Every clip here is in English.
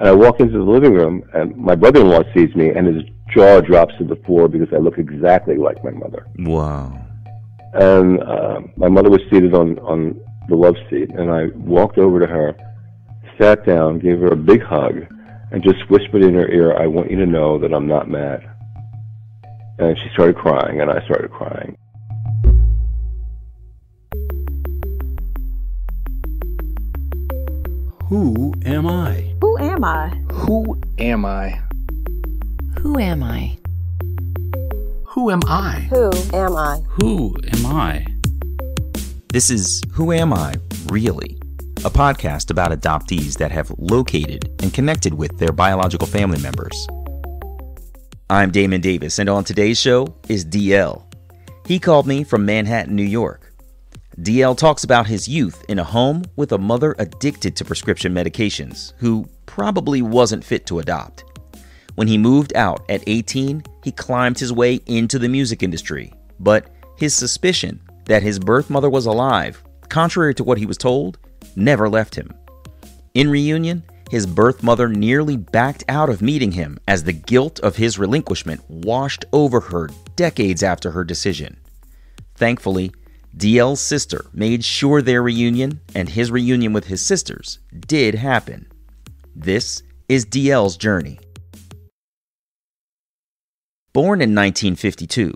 And I walk into the living room, and my brother-in-law sees me, and his jaw drops to the floor because I look exactly like my mother. Wow. And my mother was seated on the love seat, and I walked over to her, sat down, gave her a big hug, and just whispered in her ear, "I want you to know that I'm not mad." And she started crying, and I started crying. Who am I? Who am I? Who am I? Who am I? Who am I? Who am I? Who am I? This is Who Am I Really? A podcast about adoptees that have located and connected with their biological family members. I'm Damon Davis, and on today's show is DL. He called me from Manhattan, New York. DL talks about his youth in a home with a mother addicted to prescription medications who probably wasn't fit to adopt. When he moved out at 18, he climbed his way into the music industry, but his suspicion that his birth mother was alive, contrary to what he was told, never left him. In reunion, his birth mother nearly backed out of meeting him as the guilt of his relinquishment washed over her decades after her decision. Thankfully, DL's sister made sure their reunion and his reunion with his sisters did happen. This is DL's journey. Born in 1952,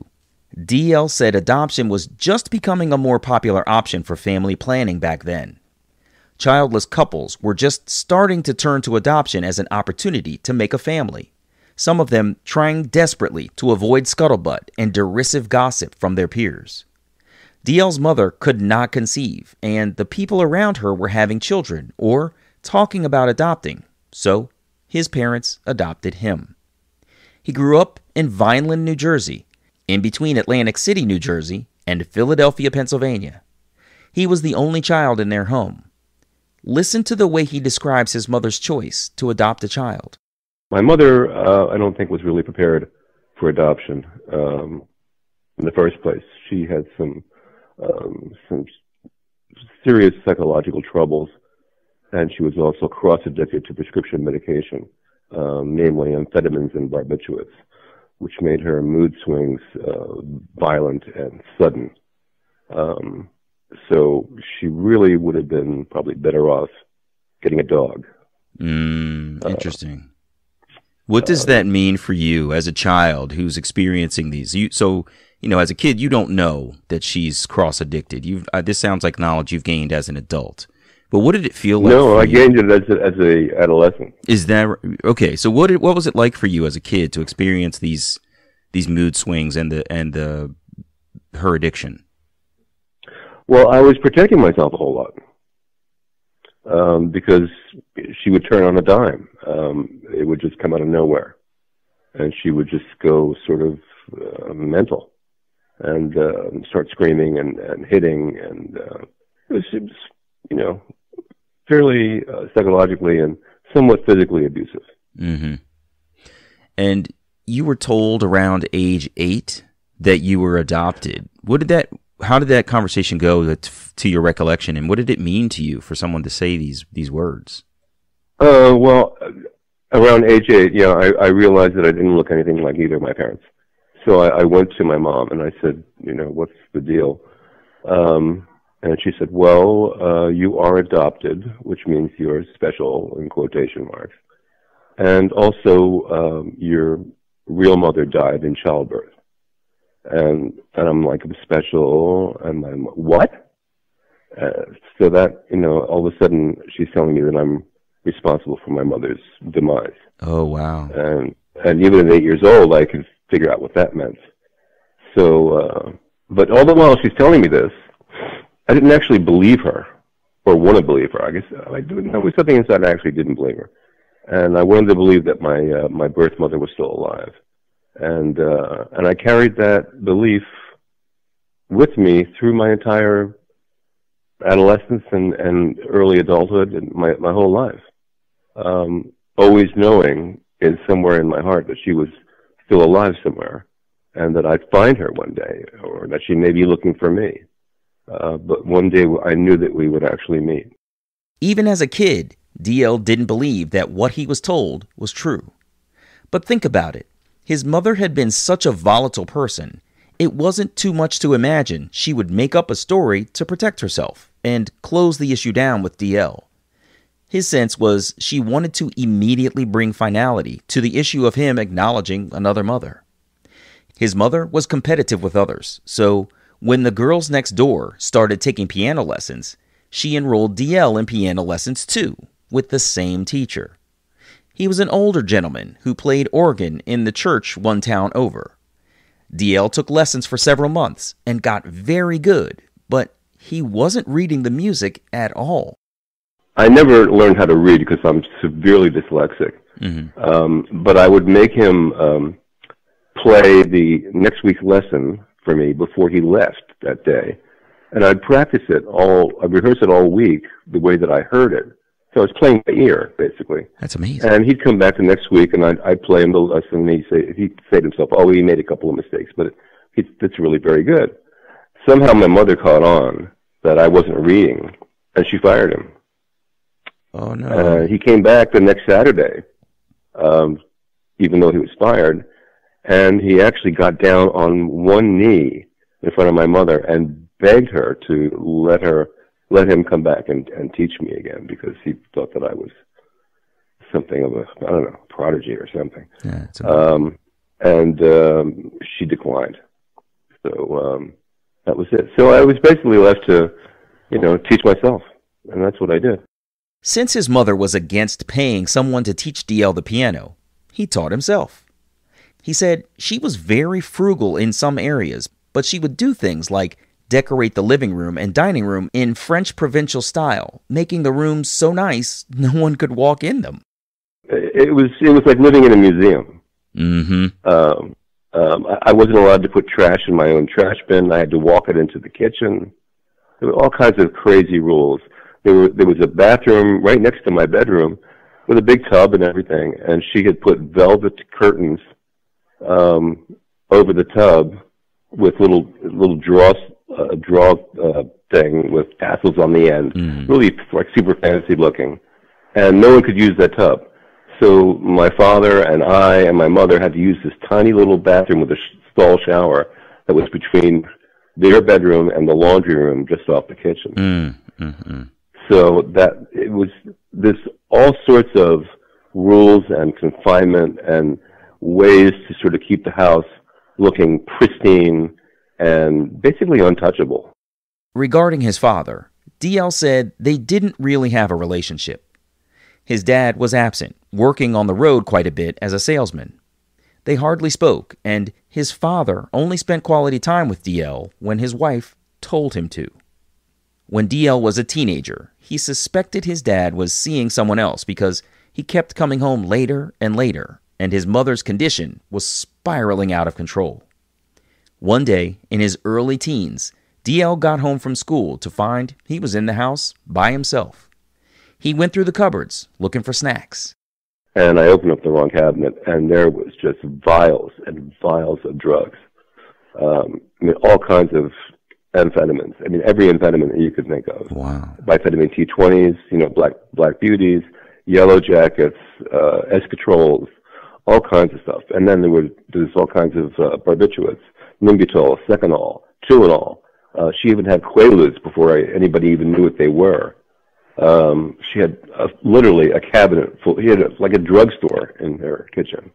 DL said adoption was just becoming a more popular option for family planning back then. Childless couples were just starting to turn to adoption as an opportunity to make a family, some of them trying desperately to avoid scuttlebutt and derisive gossip from their peers. DL's mother could not conceive, and the people around her were having children or talking about adopting, so his parents adopted him. He grew up in Vineland, New Jersey, in between Atlantic City, New Jersey, and Philadelphia, Pennsylvania. He was the only child in their home. Listen to the way he describes his mother's choice to adopt a child. My mother, I don't think, was really prepared for adoption in the first place. She had some serious psychological troubles, and she was also cross-addicted to prescription medication, namely amphetamines and barbiturates, which made her mood swings violent and sudden. So she really would have been probably better off getting a dog. Interesting. What does that mean for you as a child who's experiencing these? You know, as a kid, you don't know that she's cross-addicted. This sounds like knowledge you've gained as an adult. But what did it feel like? No, I gained it as a adolescent. Is that okay? So what was it like for you as a kid to experience these mood swings and her addiction? Well, I was protecting myself a whole lot because she would turn on a dime. It would just come out of nowhere, and she would just go sort of mental. And start screaming and hitting, and it was, you know, fairly psychologically and somewhat physically abusive. Mm-hmm. And you were told around age 8 that you were adopted. How did that conversation go to your recollection, and what did it mean to you for someone to say these words? Well, around age 8, yeah, I realized that I didn't look anything like either of my parents. So I went to my mom and I said, you know, what's the deal? And she said, well, you are adopted, which means you're special, in quotation marks. And also, your real mother died in childbirth. And I'm like, I'm special. And I'm, what? So that, you know, all of a sudden she's telling me that I'm responsible for my mother's demise. Oh, wow. And even at 8 years old, I could figure out what that meant. So, but all the while she's telling me this, I didn't actually believe her or want to believe her. I guess there was something inside I actually didn't believe her, and I wanted to believe that my my birth mother was still alive, and I carried that belief with me through my entire adolescence and early adulthood and my whole life, always knowing in somewhere in my heart that she was still alive somewhere, and that I'd find her one day, or that she may be looking for me. But one day I knew that we would actually meet. Even as a kid, DL didn't believe that what he was told was true. But think about it. His mother had been such a volatile person, it wasn't too much to imagine she would make up a story to protect herself and close the issue down with DL. His sense was she wanted to immediately bring finality to the issue of him acknowledging another mother. His mother was competitive with others, so when the girls next door started taking piano lessons, she enrolled DL in piano lessons too, with the same teacher. He was an older gentleman who played organ in the church one town over. DL took lessons for several months and got very good, but he wasn't reading the music at all. I never learned how to read because I'm severely dyslexic. But I would make him play the next week's lesson for me before he left that day. And I'd practice it all, I'd rehearse it all week the way that I heard it. So I was playing by ear, basically. That's amazing. And he'd come back the next week, and I'd play him the lesson, and he'd say to himself, oh, he made a couple of mistakes, but it's really very good. Somehow my mother caught on that I wasn't reading, and she fired him. Oh, no. He came back the next Saturday, even though he was fired, and he actually got down on one knee in front of my mother and begged her to let him come back and teach me again, because he thought that I was something of a, I don't know, prodigy or something. Yeah, and she declined. So that was it. So I was basically left to, you know, teach myself, and that's what I did. Since his mother was against paying someone to teach DL the piano, he taught himself. He said she was very frugal in some areas, but she would do things like decorate the living room and dining room in French provincial style, making the rooms so nice no one could walk in them. It was like living in a museum. I wasn't allowed to put trash in my own trash bin. I had to walk it into the kitchen. There were all kinds of crazy rules. There was a bathroom right next to my bedroom with a big tub and everything, and she had put velvet curtains over the tub with little draws. A draw thing with tassels on the end, really like super fancy looking, and no one could use that tub. So my father and I and my mother had to use this tiny little bathroom with a stall shower that was between their bedroom and the laundry room just off the kitchen. So that it was this all sorts of rules and confinement and ways to sort of keep the house looking pristine and basically untouchable. Regarding his father, DL said they didn't really have a relationship. His dad was absent, working on the road quite a bit as a salesman. They hardly spoke, and his father only spent quality time with DL when his wife told him to. When DL was a teenager, he suspected his dad was seeing someone else because he kept coming home later and later, and his mother's condition was spiraling out of control. One day, in his early teens, DL got home from school to find he was in the house by himself. He went through the cupboards looking for snacks. And I opened up the wrong cabinet, and there was just vials and vials of drugs. I mean, all kinds of amphetamines. I mean, every amphetamine that you could think of. Wow. Bifetamine T20s, you know, black beauties, yellow jackets, escatrols, all kinds of stuff. And then there was all kinds of barbiturates. Nimbutol, Secanol, Chilinol. She even had Quaaludes before anybody even knew what they were. She had literally a cabinet full. He had like a drugstore in her kitchen.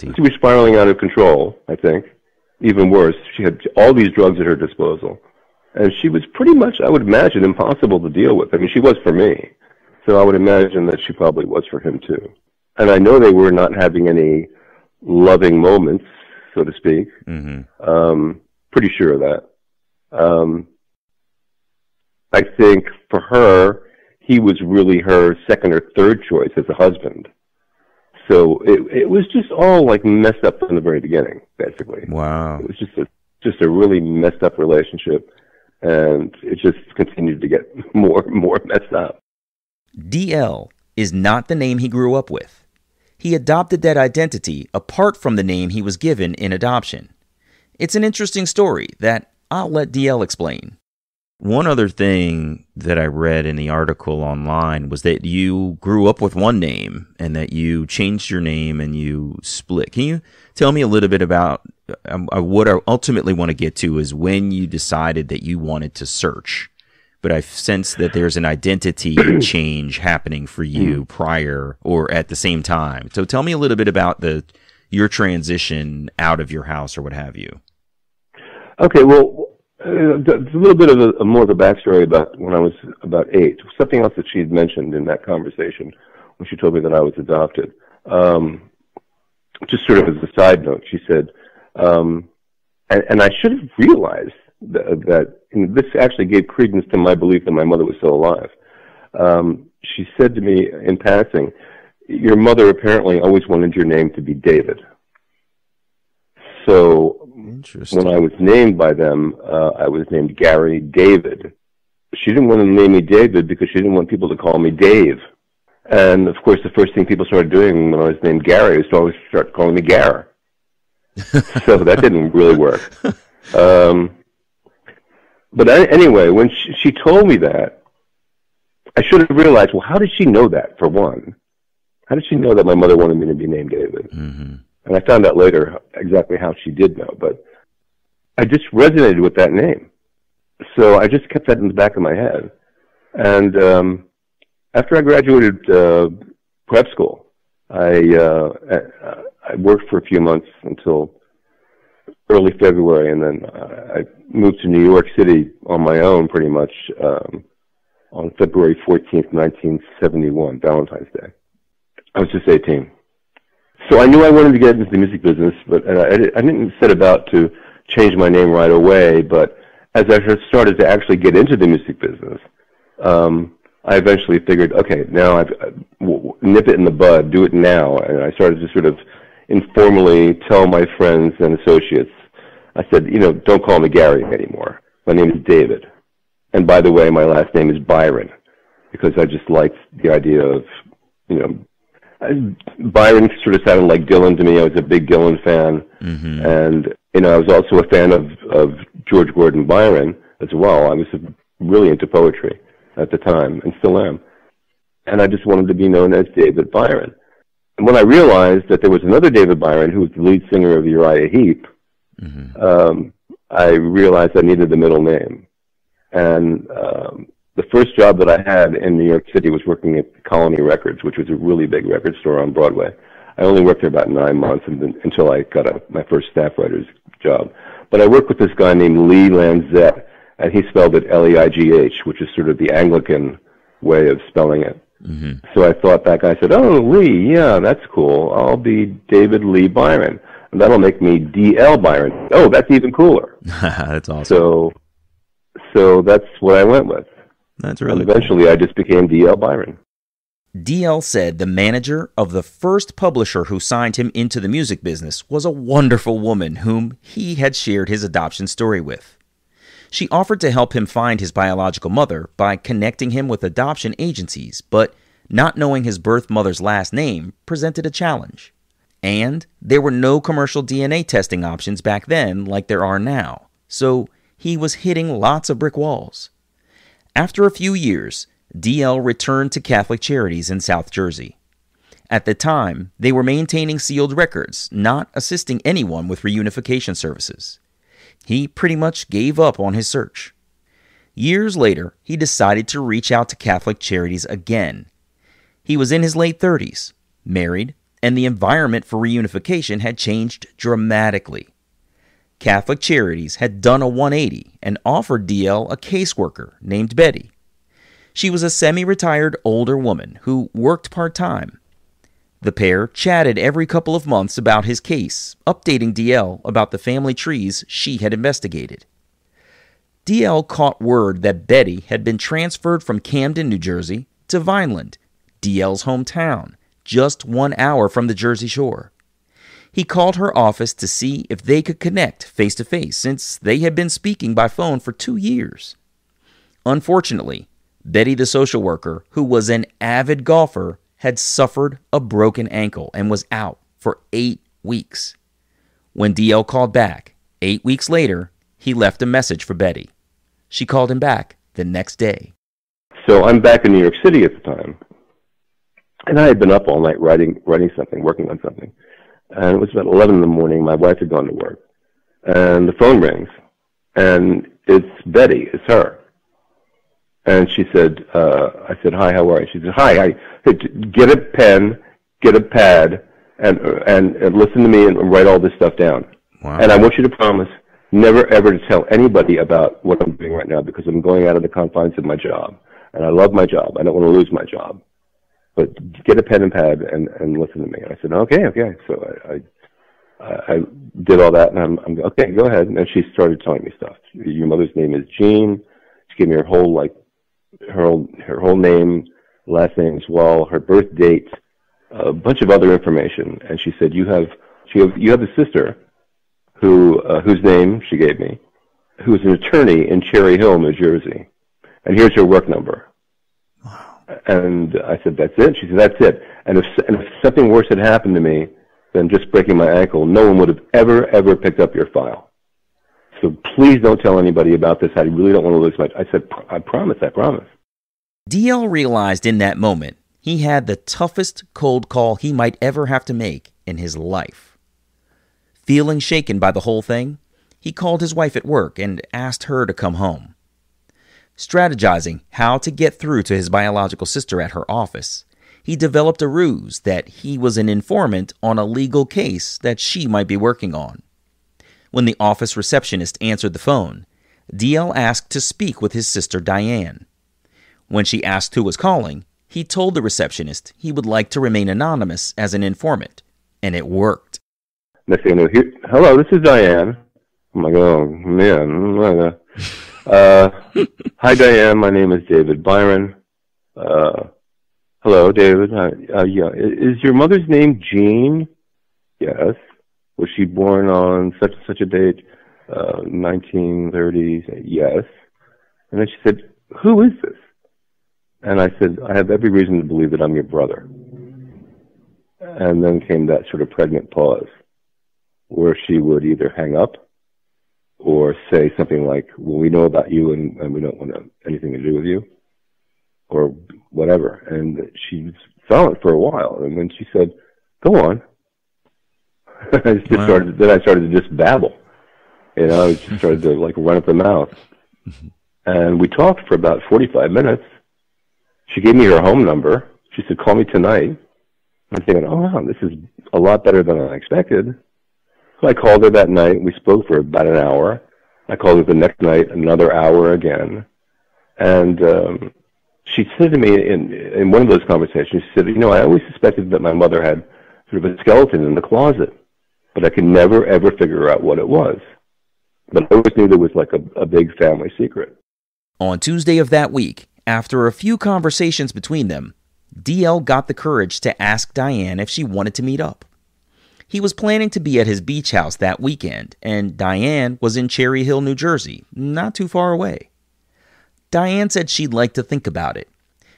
She was spiraling out of control, I think. Even worse, she had all these drugs at her disposal. And she was pretty much, I would imagine, impossible to deal with. I mean, she was for me. So I would imagine that she probably was for him, too. And I know they were not having any loving moments, so to speak. Pretty sure of that. I think for her, he was really her second or third choice as a husband. So it was just all like messed up from the very beginning, basically. Wow. It was just a really messed up relationship, and it just continued to get more and more messed up. DL is not the name he grew up with. He adopted that identity apart from the name he was given in adoption. It's an interesting story that I'll let DL explain. One other thing that I read in the article online was that you grew up with one name and that you changed your name and you split. Can you tell me a little bit about what I ultimately want to get to is when you decided that you wanted to search, but I've sensed that there's an identity change happening for you prior or at the same time. So tell me a little bit about your transition out of your house or what have you. Okay, well, it's a little bit of a more of a backstory about when I was about 8. Something else that she had mentioned in that conversation when she told me that I was adopted. Just sort of as a side note, she said, and I should have realized that and this actually gave credence to my belief that my mother was still alive. She said to me in passing, "Your mother apparently always wanted your name to be David." So when I was named by them, I was named Gary David. She didn't want to name me David because she didn't want people to call me Dave. And, of course, the first thing people started doing when I was named Gary was to always start calling me Gar. So that didn't really work. But anyway, when she told me that, I should have realized, well, how did she know that, for one? How did she know that my mother wanted me to be named David? Mm-hmm. And I found out later exactly how she did know, but I just resonated with that name. So I just kept that in the back of my head. And after I graduated prep school, I worked for a few months until early February, and then I moved to New York City on my own pretty much on February 14th, 1971, Valentine's Day. I was just 18. So I knew I wanted to get into the music business, but I didn't set about to change my name right away. But as I started to actually get into the music business, I eventually figured, okay, now nip it in the bud, do it now. And I started to sort of informally tell my friends and associates. I said, don't call me Gary anymore. My name is David. And by the way, my last name is Byron, because I just liked the idea of, Byron sort of sounded like Dylan to me. I was a big Dylan fan. Mm-hmm. And, I was also a fan of George Gordon Byron as well. I was really into poetry at the time and still am. And I just wanted to be known as David Byron. And when I realized that there was another David Byron who was the lead singer of Uriah Heep, mm-hmm. I realized I needed the middle name. And the first job that I had in New York City was working at Colony Records, which was a really big record store on Broadway. I only worked there about 9 months until I got my first staff writer's job. But I worked with this guy named Lee Lanzette, and he spelled it L-E-I-G-H, which is sort of the Anglican way of spelling it. Mm-hmm. So I thought that guy said, "Oh, Lee, yeah, that's cool. I'll be David Lee Byron, and that'll make me D.L. Byron. Oh, that's even cooler." That's awesome. So that's what I went with. That's really and eventually cool. I just became D.L. Byron. D.L. said the manager of the first publisher who signed him into the music business was a wonderful woman whom he had shared his adoption story with. She offered to help him find his biological mother by connecting him with adoption agencies, but not knowing his birth mother's last name presented a challenge. And there were no commercial DNA testing options back then like there are now, so he was hitting lots of brick walls. After a few years, D.L. returned to Catholic Charities in South Jersey. At the time, they were maintaining sealed records, not assisting anyone with reunification services. He pretty much gave up on his search. Years later, he decided to reach out to Catholic Charities again. He was in his late 30s, married, and the environment for reunification had changed dramatically. Catholic Charities had done a 180 and offered D.L. a caseworker named Betty. She was a semi-retired older woman who worked part-time. The pair chatted every couple of months about his case, updating D.L. about the family trees she had investigated. D.L. caught word that Betty had been transferred from Camden, New Jersey, to Vineland, D.L.'s hometown, just 1 hour from the Jersey Shore. He called her office to see if they could connect face-to-face since they had been speaking by phone for 2 years. Unfortunately, Betty the social worker, who was an avid golfer, had suffered a broken ankle and was out for 8 weeks. When D.L. called back 8 weeks later, he left a message for Betty. She called him back the next day. So I'm back in New York City at the time, and I had been up all night writing something, working on something. And it was about 11 in the morning. My wife had gone to work, and the phone rings, and it's Betty. It's her. And she said, I said, hi, how are you? She said, hi, get a pen, get a pad, and listen to me and write all this stuff down. Wow. And I want you to promise never, ever to tell anybody about what I'm doing right now, because I'm going out of the confines of my job. And I love my job. I don't want to lose my job. But get a pen and pad and listen to me. And I said, okay. So I did all that, and I'm okay, go ahead. And she started telling me stuff. Your mother's name is Jean. She gave me her whole, like, her whole name, last name as well, her birth date, a bunch of other information. And she said, you have a sister who whose name she gave me, who's an attorney in Cherry Hill, New Jersey, and here's her work number. Wow. And I said, that's it? She said, that's it. And if something worse had happened to me than just breaking my ankle, no one would have ever picked up your file. So please don't tell anybody about this. I really don't want to lose my... I said, I promise. DL realized in that moment he had the toughest cold call he might ever have to make in his life. Feeling shaken by the whole thing, he called his wife at work and asked her to come home. Strategizing how to get through to his biological sister at her office, he developed a ruse that he was an informant on a legal case that she might be working on. When the office receptionist answered the phone, DL asked to speak with his sister Diane. When she asked who was calling, he told the receptionist he would like to remain anonymous as an informant, and it worked. Next thing I knew, hello, this is Diane. I'm like, oh, man. Hi, Diane. My name is David Byron. Hello, David. Yeah. Is your mother's name Jean? Yes. Was she born on such and such a date, 1930s? Yes. And then she said, who is this? And I said, I have every reason to believe that I'm your brother. And then came that sort of pregnant pause where she would either hang up or say something like, well, we know about you and we don't want anything to do with you or whatever. And she was silent for a while. And then she said, go on. I started to just babble. You know, I just started to, like, run up her mouth. And we talked for about 45 minutes. She gave me her home number. She said, call me tonight. I'm thinking, oh, wow, this is a lot better than I expected. So I called her that night. We spoke for about an hour. I called her the next night, another hour again. And she said to me in one of those conversations, she said, you know, I always suspected that my mother had sort of a skeleton in the closet, but I could never, ever figure out what it was. But I always knew there was, like, a big family secret. On Tuesday of that week, after a few conversations between them, DL got the courage to ask Diane if she wanted to meet up. He was planning to be at his beach house that weekend, and Diane was in Cherry Hill, New Jersey, not too far away. Diane said she'd like to think about it.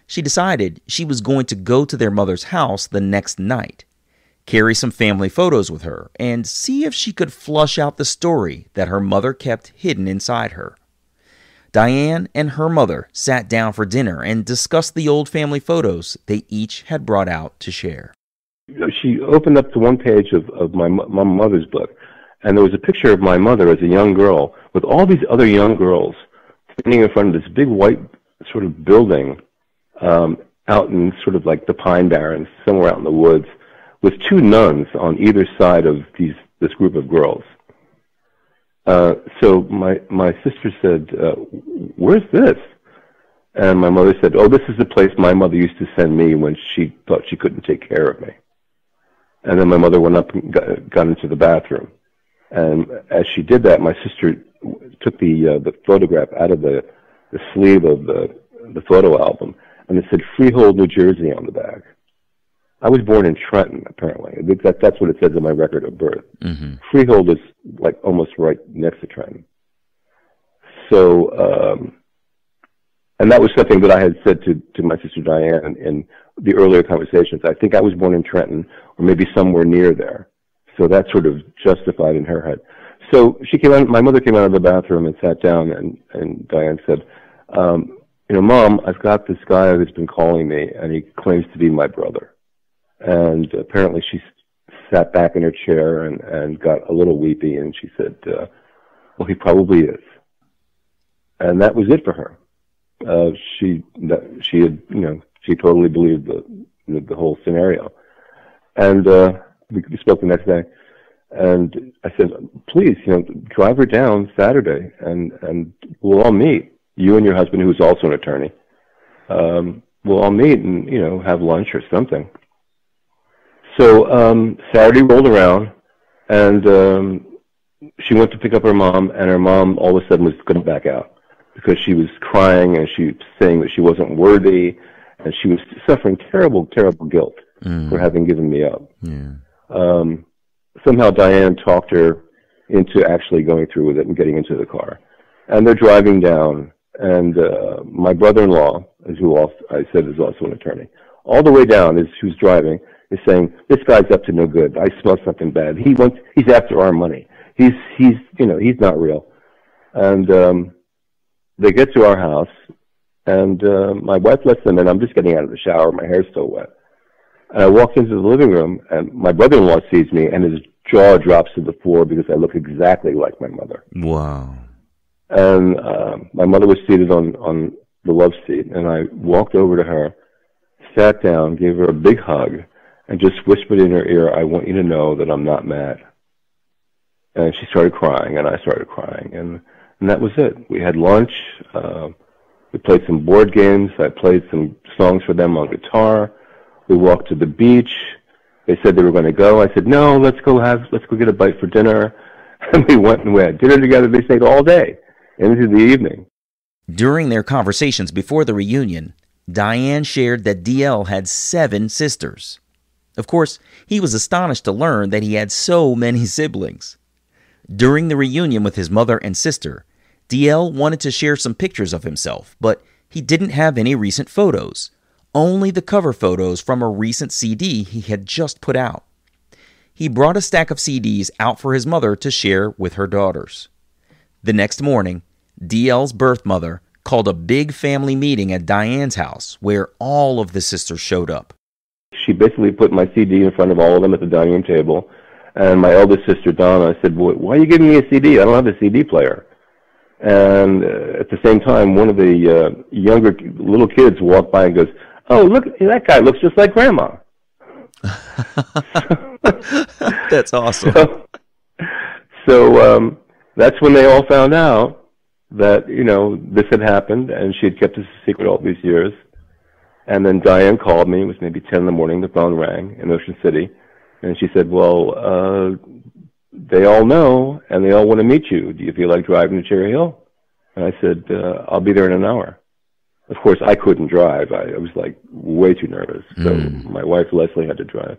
She decided she was going to go to their mother's house the next night, carry some family photos with her, and see if she could flush out the story that her mother kept hidden inside her. Diane and her mother sat down for dinner and discussed the old family photos they each had brought out to share. She opened up to one page of my mother's book, and there was a picture of my mother as a young girl with all these other young girls standing in front of this big white sort of building out in sort of like the Pine Barrens, somewhere out in the woods, with two nuns on either side of this group of girls. So my sister said, where's this? And my mother said, oh, this is the place my mother used to send me when she thought she couldn't take care of me. And then my mother went up and got into the bathroom. And as she did that, my sister took the photograph out of the sleeve of the photo album, and it said Freehold, New Jersey on the back. I was born in Trenton, apparently. That's what it says in my record of birth. Mm-hmm. Freehold is, like, almost right next to Trenton. So, and that was something that I had said to my sister Diane in the earlier conversations. I think I was born in Trenton or maybe somewhere near there. So that sort of justified in her head. So she came out, my mother came out of the bathroom and sat down, and Diane said, you know, Mom, I've got this guy that's been calling me, and he claims to be my brother. And apparently she sat back in her chair and got a little weepy, and she said, well, he probably is. And that was it for her. She had, you know, she totally believed the whole scenario. And we spoke the next day. And I said, please, you know, drive her down Saturday, and we'll all meet. You and your husband, who is also an attorney, we'll all meet and, you know, have lunch or something. So Saturday rolled around, and she went to pick up her mom, and her mom all of a sudden was going back out because she was crying and she was saying that she wasn't worthy, and she was suffering terrible, terrible guilt for having given me up. Yeah. Somehow Diane talked her into actually going through with it and getting into the car. And they're driving down, and my brother-in-law, who also, I said is also an attorney, all the way down as who's driving, is saying, this guy's up to no good. I smell something bad. He's after our money. He's you know, he's not real. And they get to our house, and my wife lets them in. I'm just getting out of the shower. My hair's still wet. And I walked into the living room, and my brother-in-law sees me, and his jaw drops to the floor because I look exactly like my mother. Wow. And my mother was seated on the love seat, and I walked over to her, sat down, gave her a big hug, and just whispered in her ear, I want you to know that I'm not mad. And she started crying, and I started crying, and that was it. We had lunch. We played some board games. I played some songs for them on guitar. We walked to the beach. They said they were going to go. I said, no, let's go get a bite for dinner. And we went and we had dinner together. They stayed all day into the evening. During their conversations before the reunion, Diane shared that DL had 7 sisters. Of course, he was astonished to learn that he had so many siblings. During the reunion with his mother and sister, DL wanted to share some pictures of himself, but he didn't have any recent photos. Only the cover photos from a recent CD he had just put out. He brought a stack of CDs out for his mother to share with her daughters. The next morning, DL's birth mother called a big family meeting at Diane's house where all of the sisters showed up. She basically put my CD in front of all of them at the dining room table, and my eldest sister, Donna, said, well, why are you giving me a CD? I don't have a CD player. And at the same time, one of the younger little kids walked by and goes, oh, look, that guy looks just like Grandma. That's awesome. So that's when they all found out that, you know, this had happened, and she had kept this a secret all these years. And then Diane called me. It was maybe 10 in the morning. The phone rang in Ocean City. And she said, well, they all know, and they all want to meet you. Do you feel like driving to Cherry Hill? And I said, I'll be there in an hour. Of course, I couldn't drive. I was, like, way too nervous. So my wife, Leslie, had to drive.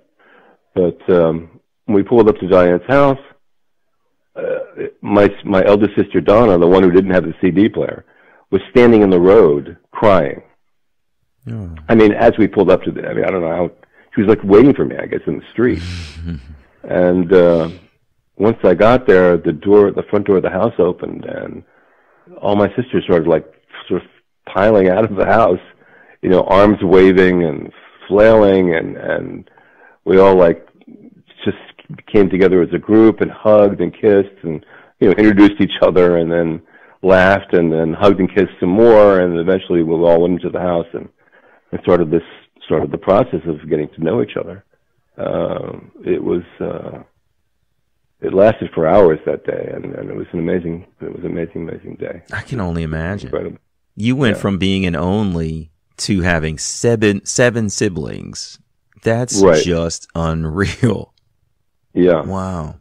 But we pulled up to Diane's house. My eldest sister, Donna, the one who didn't have the CD player, was standing in the road crying. Oh. I mean, as we pulled up to the, I mean, I don't know how, she was, like, waiting for me, I guess, in the street. And once I got there, the front door of the house opened, and all my sisters started, like, sort of piling out of the house, you know, arms waving and flailing, and we all, like, just came together as a group and hugged and kissed and, you know, introduced each other and then laughed and then hugged and kissed some more, and eventually we all went into the house and started the process of getting to know each other. It lasted for hours that day, and it was an amazing day. I can only imagine. Incredible. You went from being an only to having seven siblings. That's right. Just unreal. Yeah. Wow.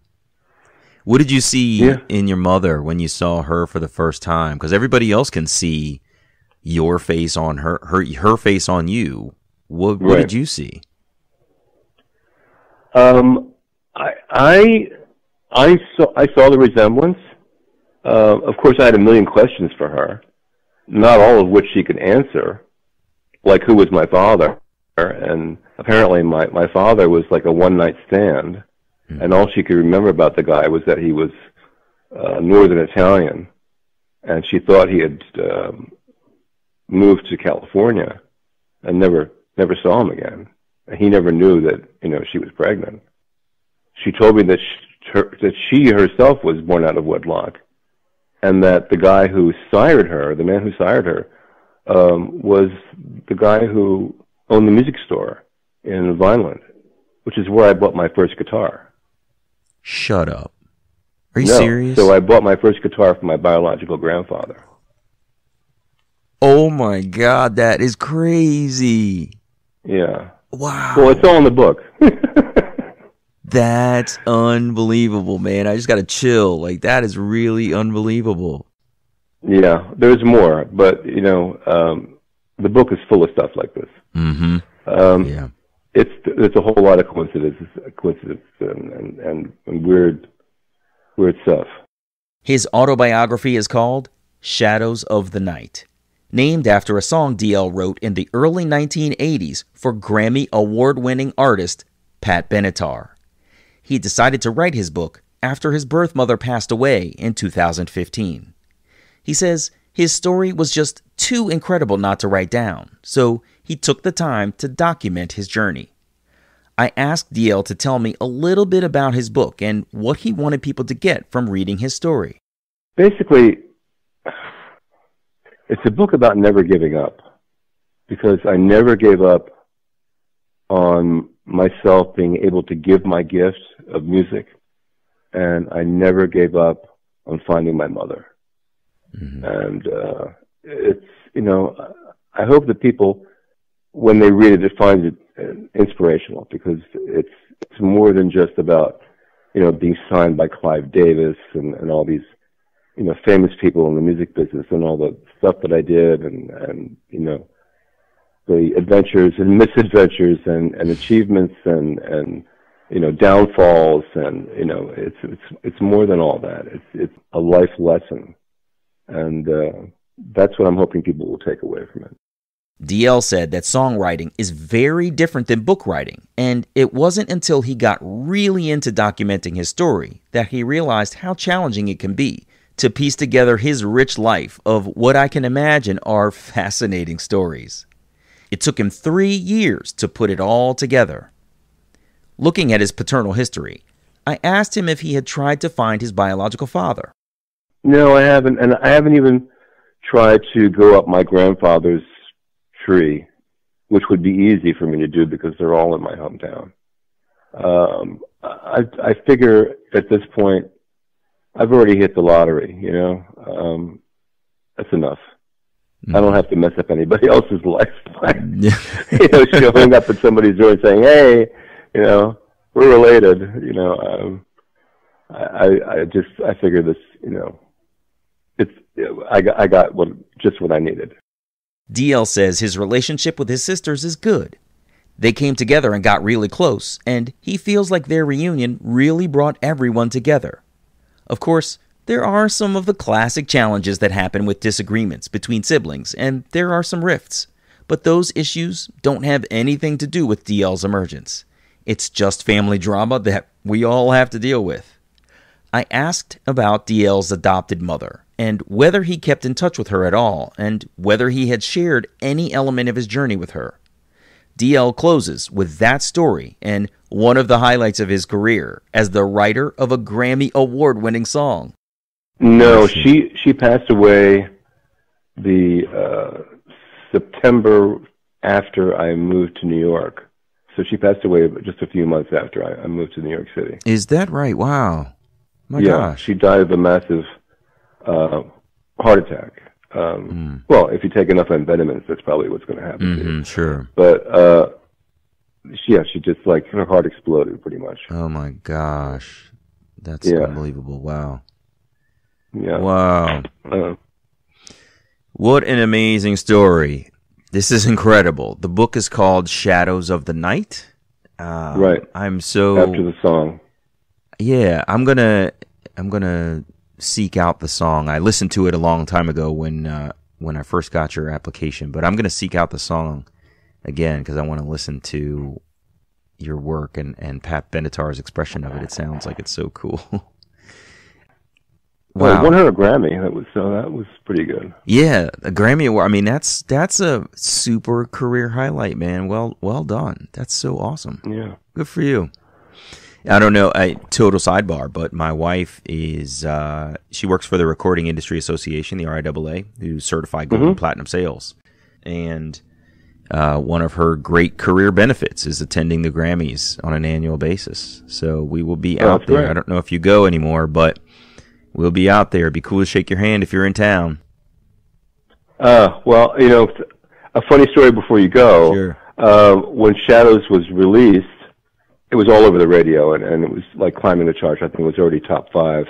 What did you see in your mother when you saw her for the first time? Because everybody else can see your face on her face on you. What did you see? I saw the resemblance. Of course, I had a million questions for her. Not all of which she could answer, like who was my father, and apparently my father was like a one-night stand, and all she could remember about the guy was that he was Northern Italian, and she thought he had moved to California, and never saw him again. He never knew that, you know, she was pregnant. She told me that she herself was born out of wedlock, and that the guy who sired her, the man who sired her, was the guy who owned the music store in Vineland, which is where I bought my first guitar. Shut up. Are you serious? So I bought my first guitar from my biological grandfather. Oh my God, that is crazy. Yeah. Wow. Well, it's all in the book. That's unbelievable, man. I just got to chill. Like, that is really unbelievable. Yeah, there's more, but, you know, the book is full of stuff like this. Mm-hmm. Yeah. It's a whole lot of coincidences and weird stuff. His autobiography is called Shadows of the Night, named after a song DL wrote in the early 1980s for Grammy award-winning artist Pat Benatar. He decided to write his book after his birth mother passed away in 2015. He says his story was just too incredible not to write down, so he took the time to document his journey. I asked DL to tell me a little bit about his book and what he wanted people to get from reading his story. Basically, it's a book about never giving up, because I never gave up on myself being able to give my gift of music, and I never gave up on finding my mother. Mm-hmm. And it's, you know, I hope that people, when they read it, they find it inspirational, because it's more than just about, you know, being signed by Clive Davis and all these, you know, famous people in the music business and all the stuff that I did and you know, the adventures and misadventures and achievements and you know, downfalls, and you know, it's more than all that. It's a life lesson, and that's what I'm hoping people will take away from it. DL said that songwriting is very different than book writing, and it wasn't until he got really into documenting his story that he realized how challenging it can be to piece together his rich life of what I can imagine are fascinating stories. It took him 3 years to put it all together. Looking at his paternal history, I asked him if he had tried to find his biological father. No, I haven't, and I haven't even tried to go up my grandfather's tree, which would be easy for me to do because they're all in my hometown. I figure at this point, I've already hit the lottery, you know? That's enough. I don't have to mess up anybody else's life by, you know, showing up at somebody's door and saying, "Hey, you know, we're related." You know, I figure this, you know, I got just what I needed. DL says his relationship with his sisters is good. They came together and got really close, and he feels like their reunion really brought everyone together. Of course, there are some of the classic challenges that happen with disagreements between siblings, and there are some rifts. But those issues don't have anything to do with DL's emergence. It's just family drama that we all have to deal with. I asked about DL's adopted mother, and whether he kept in touch with her at all, and whether he had shared any element of his journey with her. DL closes with that story and one of the highlights of his career as the writer of a Grammy award-winning song. No, she passed away the September after I moved to New York. So she passed away just a few months after I moved to New York City. Is that right? Wow. My gosh. She died of a massive heart attack. Well, if you take enough amphetamines, that's probably what's going to happen to you. Sure. But, yeah, she just, like, her heart exploded pretty much. Oh, my gosh. That's unbelievable. Wow. Yeah. Wow. What an amazing story. This is incredible. The book is called Shadows of the Night. Right. I'm so... After the song. Yeah, I'm gonna seek out the song. I listened to it a long time ago when I first got your application, but I'm gonna seek out the song again because I want to listen to your work and Pat Benatar's expression of it. It sounds like it's so cool. Wow. Well, it won her a Grammy. That was pretty good. Yeah, a Grammy Award. I mean, that's a super career highlight, man. Well done. That's so awesome. Yeah, good for you. I don't know, a total sidebar, but my wife is, she works for the Recording Industry Association, the RIAA, who certify gold and platinum sales. And one of her great career benefits is attending the Grammys on an annual basis. So we will be out there. Great. I don't know if you go anymore, but we'll be out there. It'd be cool to shake your hand if you're in town. Well, you know, a funny story before you go. Sure. When Shadows was released, it was all over the radio, and it was like climbing the charts. I think it was already top 5.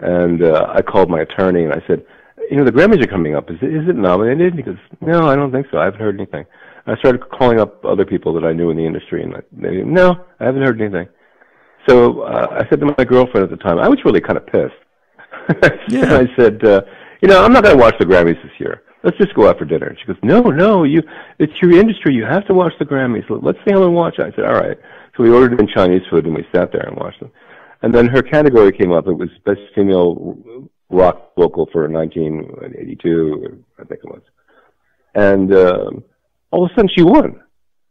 And I called my attorney, and I said, you know, the Grammys are coming up. Is it nominated? And he goes, no, I don't think so. I haven't heard anything. And I started calling up other people that I knew in the industry, and they no, I haven't heard anything. So I said to my girlfriend at the time, I was really kind of pissed. Yeah. And I said, you know, I'm not going to watch the Grammys this year. Let's just go out for dinner. And she goes, no, it's your industry. You have to watch the Grammys. Let's stay home and watch it. I said, all right. So we ordered in Chinese food, and we sat there and watched them. And then her category came up. It was Best Female Rock Vocal for 1982, I think it was. And all of a sudden, she won.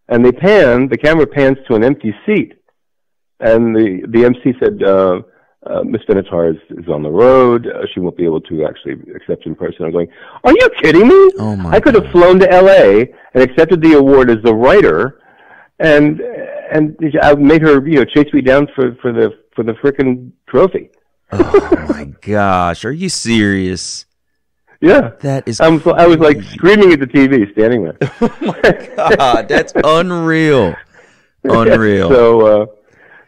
And the camera pans to an empty seat. And the MC said, Miss Benatar is on the road. She won't be able to actually accept in person. I'm going, are you kidding me? Oh my God. I could have flown to L.A. and accepted the award as the writer. And I made her, you know, chase me down for the frickin' trophy. Oh my gosh, are you serious? Yeah, that is. I was like screaming at the TV, standing there. Oh my God, that's unreal, unreal.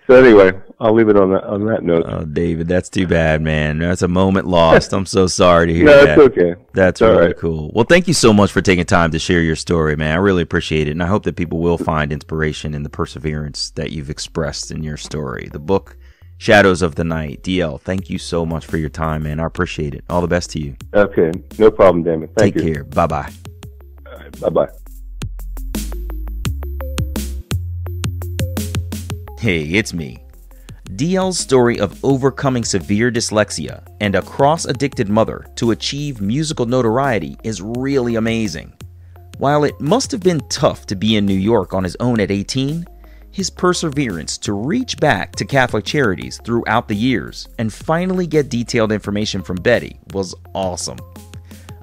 So anyway, I'll leave it on that note. Oh, David, that's too bad, man. That's a moment lost. I'm so sorry to hear that. No, it's okay. That's really cool. Well, thank you so much for taking time to share your story, man. I really appreciate it, and I hope that people will find inspiration in the perseverance that you've expressed in your story. The book, Shadows of the Night. DL, thank you so much for your time, man. I appreciate it. All the best to you. Okay. No problem, Damon. Thank you. Take care. Bye-bye. All right, bye-bye. Hey, it's me. DL's story of overcoming severe dyslexia and a cross-addicted mother to achieve musical notoriety is really amazing. While it must have been tough to be in New York on his own at 18, his perseverance to reach back to Catholic Charities throughout the years and finally get detailed information from Betty was awesome.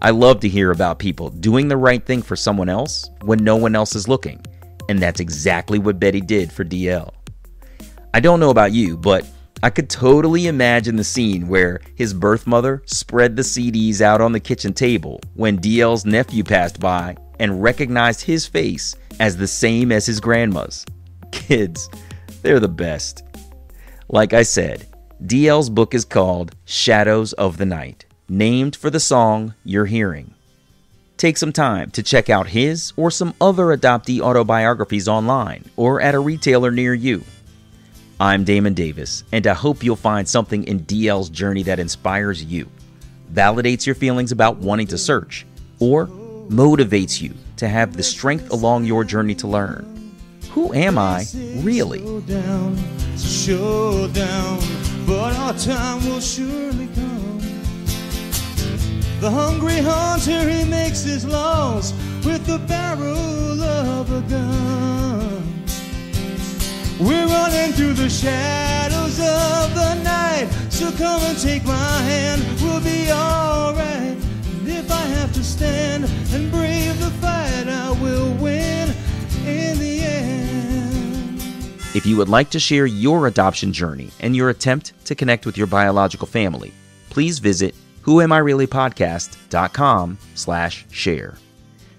I love to hear about people doing the right thing for someone else when no one else is looking, and that's exactly what Betty did for DL. I don't know about you, but I could totally imagine the scene where his birth mother spread the CDs out on the kitchen table when DL's nephew passed by and recognized his face as the same as his grandma's. Kids, they're the best. Like I said, DL's book is called Shadows of the Night, named for the song you're hearing. Take some time to check out his or some other adoptee autobiographies online or at a retailer near you. I'm Damon Davis, and I hope you'll find something in DL's journey that inspires you, validates your feelings about wanting to search, or motivates you to have the strength along your journey to learn. Who am I, really? Showdown, but our time will surely come. The hungry hunter, he makes his laws with the barrel of a gun. We're running through the shadows of the night, so come and take my hand, we'll be alright. And if I have to stand and brave the fight, I will win in the end. If you would like to share your adoption journey and your attempt to connect with your biological family, please visit whoamireallypodcast.com/share.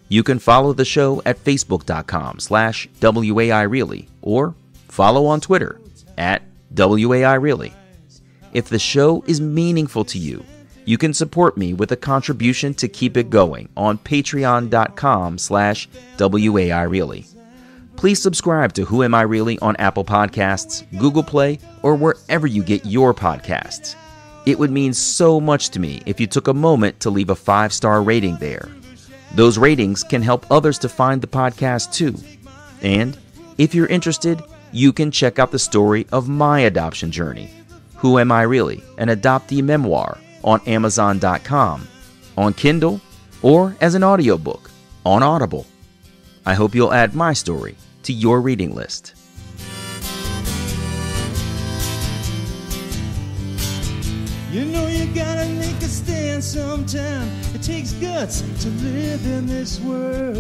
You can follow the show at facebook.com/WAIReally or follow on Twitter at WAIReally. If the show is meaningful to you, you can support me with a contribution to keep it going on patreon.com/WAIReally. Please subscribe to Who Am I Really on Apple Podcasts, Google Play, or wherever you get your podcasts. It would mean so much to me if you took a moment to leave a 5-star rating there. Those ratings can help others to find the podcast too. And if you're interested, you can check out the story of my adoption journey, Who Am I Really? An Adoptee Memoir, on Amazon.com, on Kindle, or as an audiobook on Audible. I hope you'll add my story to your reading list. You know you gotta make a stand sometime. It takes guts to live in this world.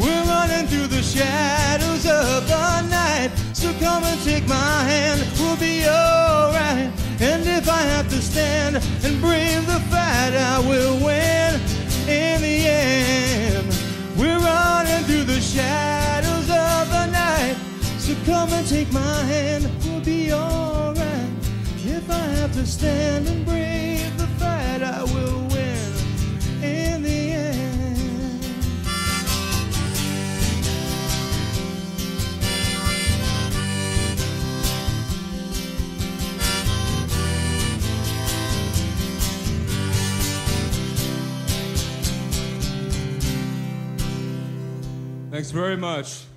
We're running through the shadows of the night, so come and take my hand, we'll be alright. And if I have to stand and brave the fight, I will win in the end. We're running through the shadows of the night, so come and take my hand, we'll be alright. If I have to stand and brave the fight, I will win in the end. Thanks very much.